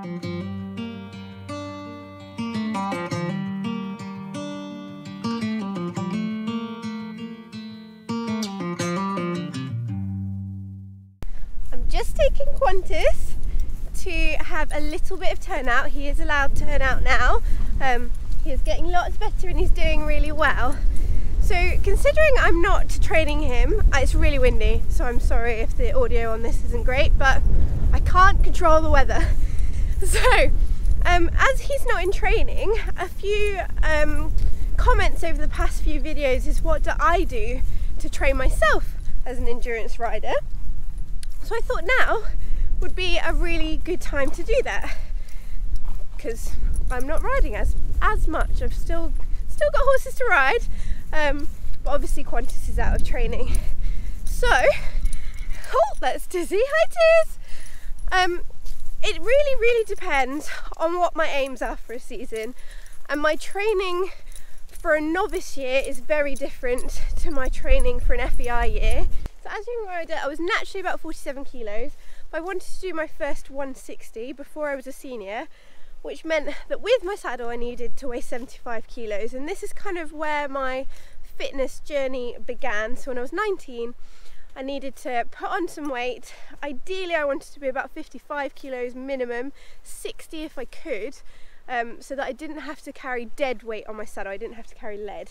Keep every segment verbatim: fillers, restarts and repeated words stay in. I'm just taking Qantas to have a little bit of turnout. He is allowed turnout now. Um, he's getting lots better and he's doing really well. So considering I'm not training him, it's really windy, so I'm sorry if the audio on this isn't great, but I can't control the weather. So um, as he's not in training, a few um, comments over the past few videos is what do I do to train myself as an endurance rider? So I thought now would be a really good time to do that because I'm not riding as, as much. I've still, still got horses to ride. Um, but obviously Qantas is out of training, so oh, that's Tizzy. Hi Tiz. Um, it really, really depends on what my aims are for a season, and my training for a novice year is very different to my training for an F E I year. So as a rider, I was naturally about forty-seven kilos, but I wanted to do my first one sixty before I was a senior, which meant that with my saddle I needed to weigh seventy-five kilos, and this is kind of where my fitness journey began. So when I was nineteen, I needed to put on some weight. Ideally I wanted to be about fifty-five kilos minimum, sixty if I could, um, so that I didn't have to carry dead weight on my saddle, I didn't have to carry lead.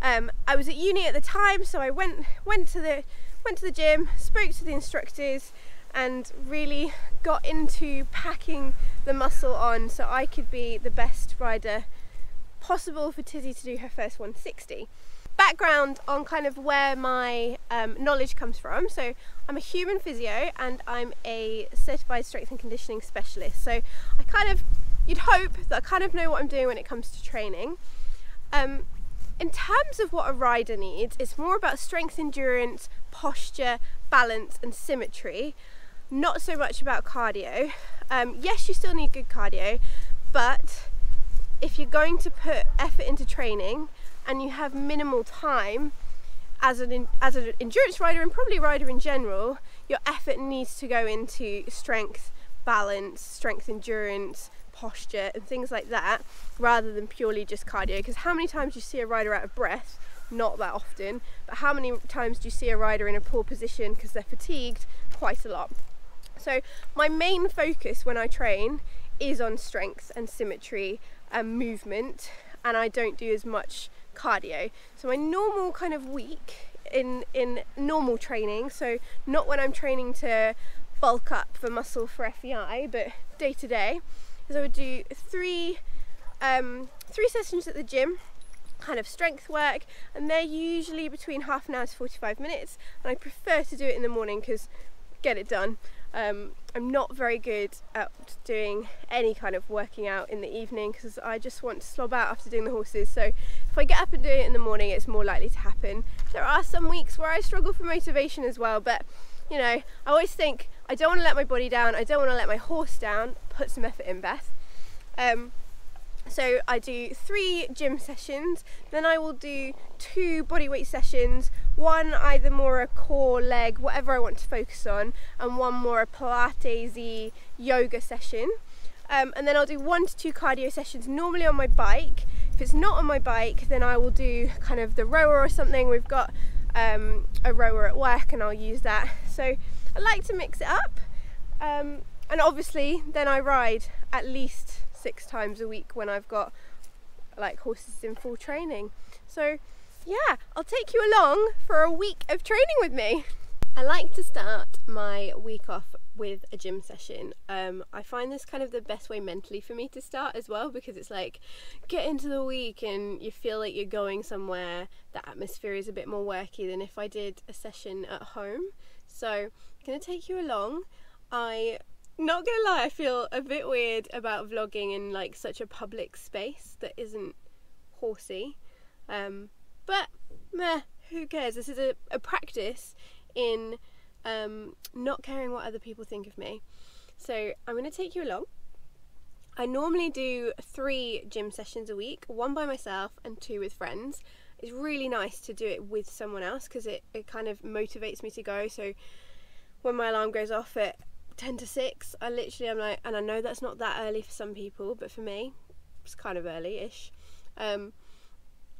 Um, I was at uni at the time, so I went, went, to the, went to the gym, spoke to the instructors, and really got into packing the muscle on so I could be the best rider possible for Tizzy to do her first one sixty. Background on kind of where my um, knowledge comes from. So I'm a human physio and I'm a certified strength and conditioning specialist, so I kind of, you'd hope that I kind of know what I'm doing when it comes to training. Um, in terms of what a rider needs, it's more about strength, endurance, posture, balance and symmetry, not so much about cardio. Um, yes, you still need good cardio, but if you're going to put effort into training and you have minimal time as an, as an endurance rider, and probably a rider in general, your effort needs to go into strength, balance, strength, endurance, posture and things like that, rather than purely just cardio. Because how many times do you see a rider out of breath? Not that often, but how many times do you see a rider in a poor position because they're fatigued? Quite a lot. So my main focus when I train is on strength and symmetry and movement, and I don't do as much cardio. So my normal kind of week in, in normal training, so not when I'm training to bulk up for muscle for F E I, but day to day, is I would do three, um, three sessions at the gym, kind of strength work, and they're usually between half an hour to forty-five minutes, and I prefer to do it in the morning because get it done. um, I'm not very good at doing any kind of working out in the evening because I just want to slob out after doing the horses, so if I get up and do it in the morning it's more likely to happen. There are some weeks where I struggle for motivation as well, but you know, I always think I don't want to let my body down, I don't want to let my horse down, put some effort in, Beth. um, So I do three gym sessions, then I will do two bodyweight sessions, one either more a core, leg, whatever I want to focus on, and one more a Pilates-y yoga session. Um, and then I'll do one to two cardio sessions, normally on my bike. If it's not on my bike, then I will do kind of the rower or something. We've got um, a rower at work and I'll use that. So I like to mix it up. Um, and obviously then I ride at least six times a week when I've got like horses in full training. So yeah, I'll take you along for a week of training with me. I like to start my week off with a gym session. Um, I find this kind of the best way mentally for me to start as well, because it's like get into the week and you feel like you're going somewhere. The atmosphere is a bit more worky than if I did a session at home. So I'm gonna take you along. I Not gonna lie, I feel a bit weird about vlogging in like such a public space that isn't horsey, um, but meh, who cares? This is a, a practice in um, not caring what other people think of me. So I'm gonna take you along. I normally do three gym sessions a week, one by myself and two with friends. It's really nice to do it with someone else because it, it kind of motivates me to go. So when my alarm goes off at ten to six. I literally, I'm like, and I know that's not that early for some people, but for me, it's kind of early-ish. Um,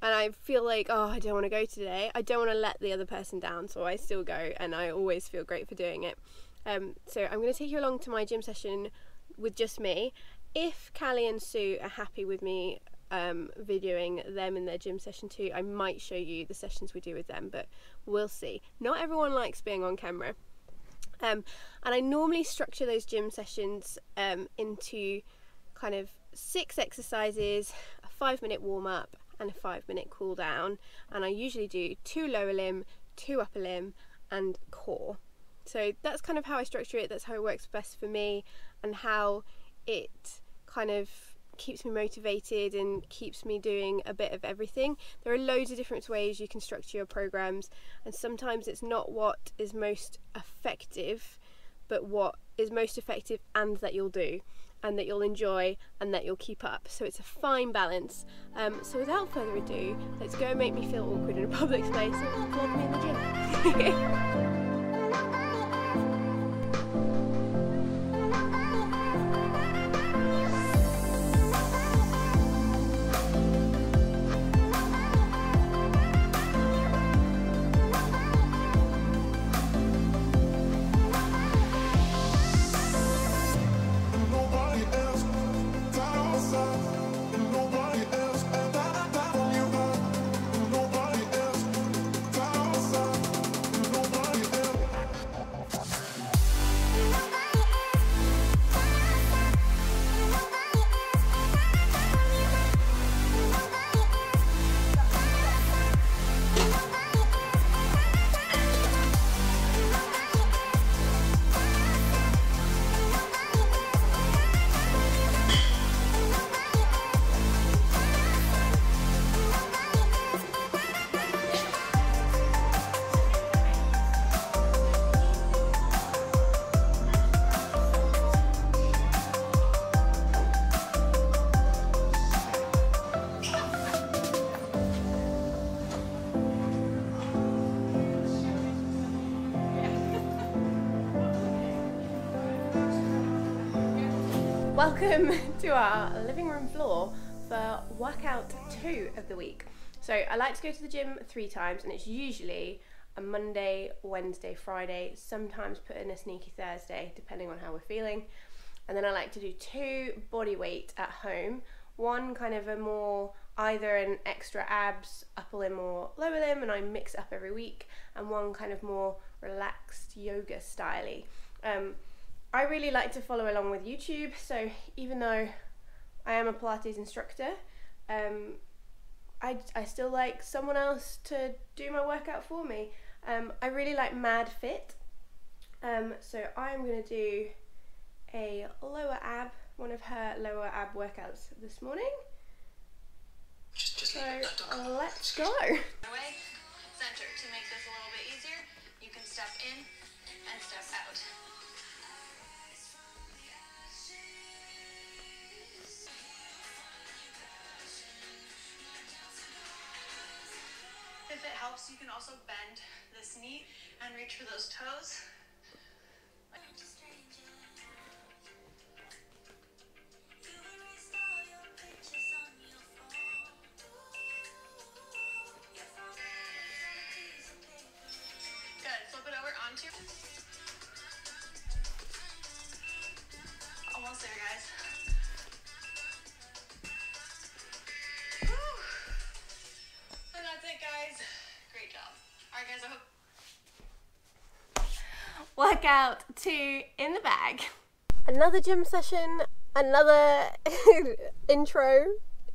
and I feel like, oh, I don't want to go today. I don't want to let the other person down, so I still go, and I always feel great for doing it. Um, so I'm going to take you along to my gym session with just me. If Callie and Sue are happy with me um, videoing them in their gym session too, I might show you the sessions we do with them, but we'll see. Not everyone likes being on camera. Um, and I normally structure those gym sessions um, into kind of six exercises, a five minute warm up and a five minute cool down. And I usually do two lower limb, two upper limb and core. So that's kind of how I structure it. That's how it works best for me and how it kind of keeps me motivated and keeps me doing a bit of everything. There are loads of different ways you can structure your programs, and sometimes it's not what is most effective, but what is most effective and that you'll do and that you'll enjoy and that you'll keep up. So it's a fine balance. Um, so without further ado, let's go and make me feel awkward in a public space and vlog me in the gym. Welcome to our living room floor for workout two of the week. So I like to go to the gym three times, and it's usually a Monday, Wednesday, Friday, sometimes put in a sneaky Thursday depending on how we're feeling. And then I like to do two body weight at home, one kind of a more either an extra abs, upper limb or lower limb, and I mix up every week, and one kind of more relaxed yoga style-y. Um, I really like to follow along with YouTube, so even though I am a Pilates instructor, um, I, I still like someone else to do my workout for me. Um, I really like Mad Fit, um, so I'm going to do a lower ab, one of her lower ab workouts this morning. Just, just so let's go! Away. Center. To make this a little bit easier, you can step in and step out. If it helps, you can also bend this knee and reach for those toes. Good, flip it over onto your... Almost there, guys. Workout two in the bag. Another gym session, another intro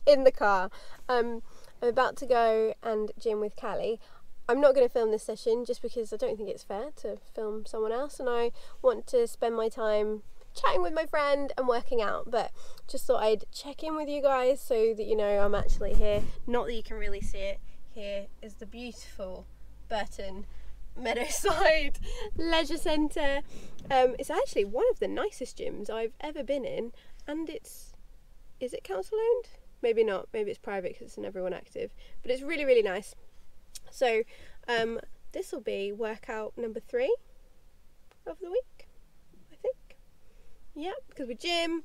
in the car. Um, I'm about to go and gym with Callie. I'm not going to film this session just because I don't think it's fair to film someone else, and I want to spend my time chatting with my friend and working out, but just thought I'd check in with you guys so that you know I'm actually here. Not that you can really see it. Here is the beautiful Burton Meadowside Leisure Centre. Um, it's actually one of the nicest gyms I've ever been in, and it's, is it council owned? Maybe not, maybe it's private because it's an Everyone Active, but it's really, really nice. So um, this will be workout number three of the week, I think. yeah, because we're gym,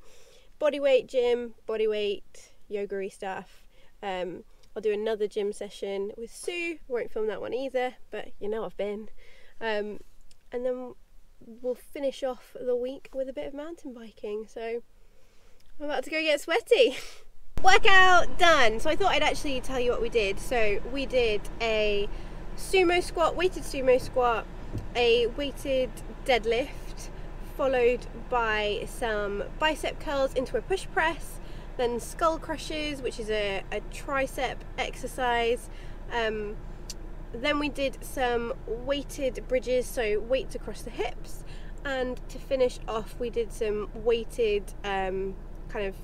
body weight gym, body weight, yoga-y stuff. Um, I'll do another gym session with Sue, won't film that one either, but you know I've been. Um, and then we'll finish off the week with a bit of mountain biking, so I'm about to go get sweaty. Workout done. So I thought I'd actually tell you what we did. So we did a sumo squat, weighted sumo squat, a weighted deadlift, followed by some bicep curls into a push press, then skull crushes, which is a, a tricep exercise. Um, then we did some weighted bridges, so weights across the hips, and to finish off we did some weighted um, kind of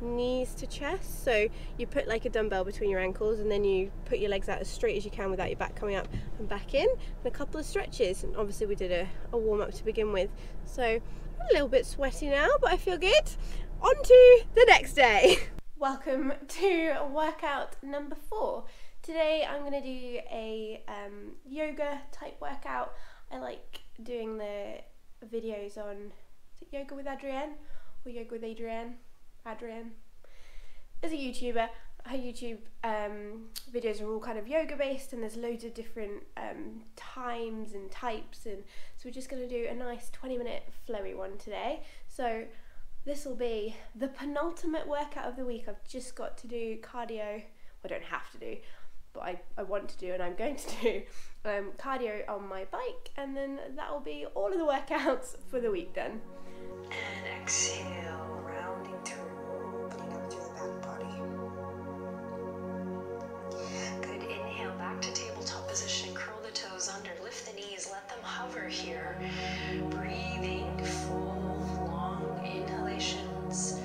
knees to chest, so you put like a dumbbell between your ankles and then you put your legs out as straight as you can without your back coming up and back in, and a couple of stretches, and obviously we did a, a warm-up to begin with. So I'm a little bit sweaty now, but I feel good. On to the next day. Welcome to workout number four. Today I'm going to do a um, yoga type workout. I like doing the videos on, is it Yoga with Adrienne or Yoga with Adrienne? Adrienne is a YouTuber. Her YouTube um, videos are all kind of yoga based, and there's loads of different um, times and types, and so we're just going to do a nice twenty minute flowy one today. So this will be the penultimate workout of the week. I've just got to do cardio. I don't have to do, but I, I want to do, and I'm going to do um, cardio on my bike, and then that will be all of the workouts for the week done. And exhale, rounding through. Back to tabletop position, curl the toes under, lift the knees, let them hover here, breathing full long inhalations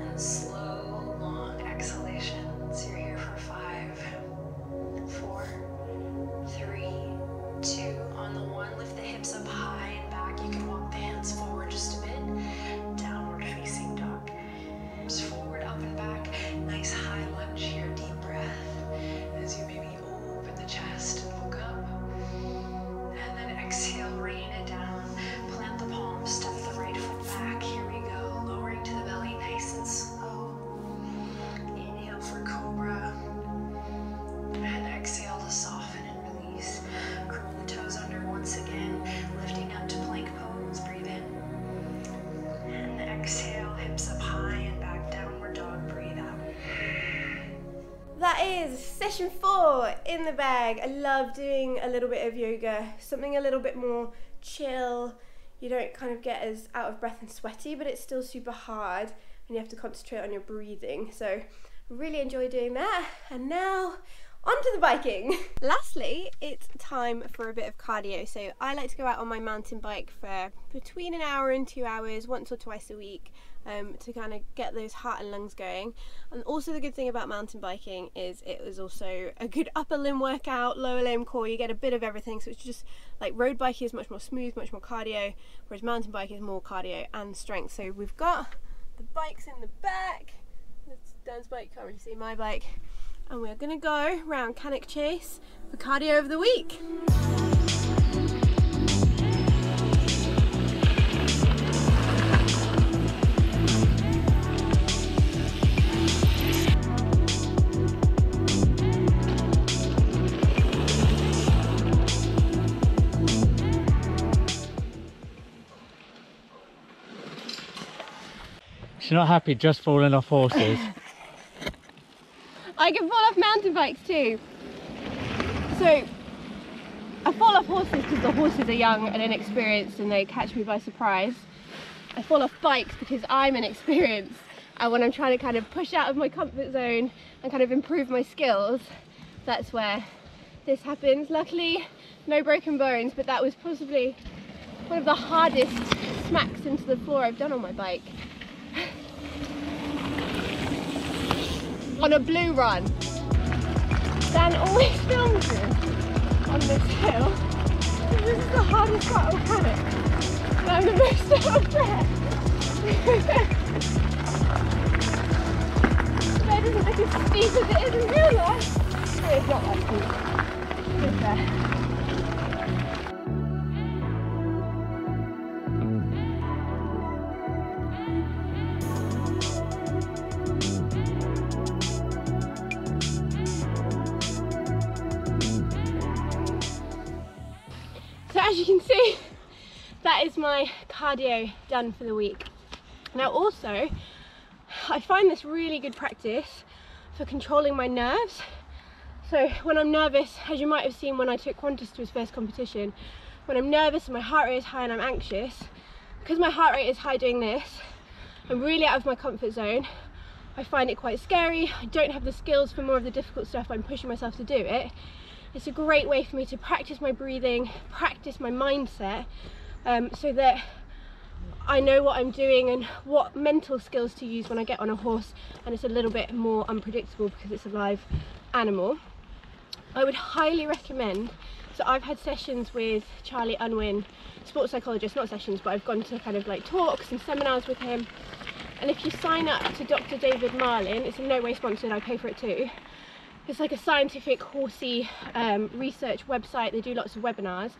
and slow long exhalations. You're here for five, four, three, two. On the one, lift the hips up high and back. You can walk the hands forward just a bit, downward facing dog, arms forward, up and back. Nice high lunge here, deep breath. As you maybe open the chest and look up, and then exhale, rain it down, plant the palms, step the right foot back, here we go, lowering to the belly, nice and slow, inhale for cobra, and exhale to soften and release, curl the toes under once again, lifting up to plank pose, breathe in, and exhale, hips up high and back, downward dog, breathe out. That is session four in the bag. I love doing a little bit of yoga, something a little bit more chill. You don't kind of get as out of breath and sweaty, but it's still super hard and you have to concentrate on your breathing. So I really enjoy doing that. And now on to the biking. Lastly, it's time for a bit of cardio. So I like to go out on my mountain bike for between an hour and two hours, once or twice a week. Um, to kind of get those heart and lungs going. And also the good thing about mountain biking is it was also a good upper limb workout, lower limb, core. You get a bit of everything, so it's just like road biking is much more smooth, much more cardio, whereas mountain bike is more cardio and strength. So we've got the bikes in the back. That's Dan's bike, can't really see my bike. And we're gonna go round Cannock Chase for cardio of the week. She's not happy just falling off horses. I can fall off mountain bikes too. So I fall off horses because the horses are young and inexperienced and they catch me by surprise. I fall off bikes because I'm inexperienced, and when I'm trying to kind of push out of my comfort zone and kind of improve my skills, that's where this happens. Luckily, no broken bones, but that was possibly one of the hardest smacks into the floor I've done on my bike. On a blue run. Dan always films me on this hill. This is the hardest part of Cannock, and I'm the most out of breath. There doesn't look as steep as it is in real life. It's not that steep. It's just there. as you can see, that is my cardio done for the week. Now also, I find this really good practice for controlling my nerves. So when I'm nervous, as you might have seen when I took Qantas to his first competition, when I'm nervous and my heart rate is high and I'm anxious, because my heart rate is high doing this, I'm really out of my comfort zone. I find it quite scary. I don't have the skills for more of the difficult stuff. I'm pushing myself to do it. It's a great way for me to practice my breathing, practice my mindset, um, so that I know what I'm doing and what mental skills to use when I get on a horse and it's a little bit more unpredictable because it's a live animal. I would highly recommend, so I've had sessions with Charlie Unwin, sports psychologist, not sessions, but I've gone to kind of like talks and seminars with him. And if you sign up to Dr David Marlin, it's in no way sponsored, I pay for it too. It's like a scientific horsey um, research website, they do lots of webinars.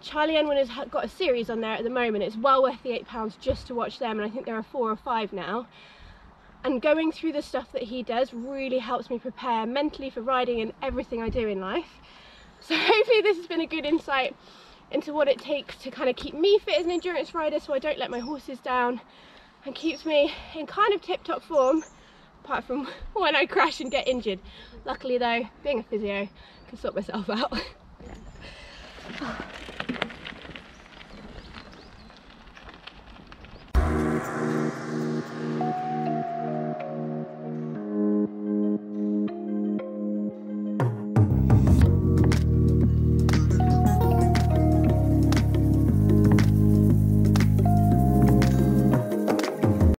Charlie Unwin has got a series on there at the moment, it's well worth the eight pounds just to watch them, and I think there are four or five now. And going through the stuff that he does really helps me prepare mentally for riding and everything I do in life. So hopefully this has been a good insight into what it takes to kind of keep me fit as an endurance rider so I don't let my horses down, and keeps me in kind of tip-top form, apart from when I crash and get injured. Luckily though, being a physio, I can sort myself out.